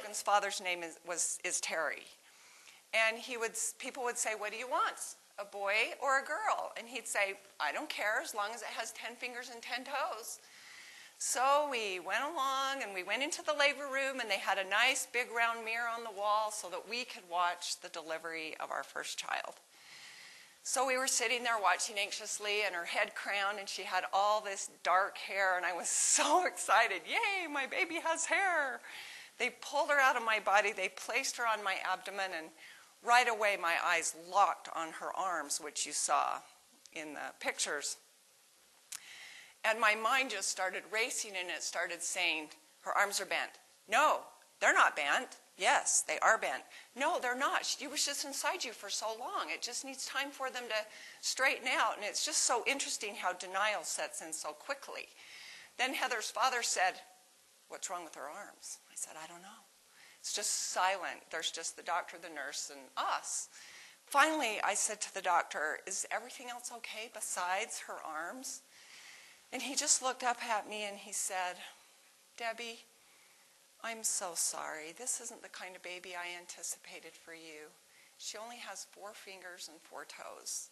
Logan's father's name is Terry. And people would say, what do you want, a boy or a girl? And he'd say, I don't care as long as it has 10 fingers and 10 toes. So we went along and we went into the labor room, and they had a nice big round mirror on the wall so that we could watch the delivery of our first child. So we were sitting there watching anxiously, and her head crowned, and she had all this dark hair, and I was so excited. Yay, my baby has hair. They pulled her out of my body, they placed her on my abdomen, and right away my eyes locked on her arms, which you saw in the pictures. And my mind just started racing, and it started saying, her arms are bent. No, they're not bent. Yes, they are bent. No, they're not. She was just inside you for so long. It just needs time for them to straighten out. And it's just so interesting how denial sets in so quickly. Then Heather's father said, what's wrong with her arms? I said, I don't know. It's just silent. There's just the doctor, the nurse, and us. Finally, I said to the doctor, is everything else okay besides her arms? And he just looked up at me and he said, Debbie, I'm so sorry. This isn't the kind of baby I anticipated for you. She only has 4 fingers and 4 toes.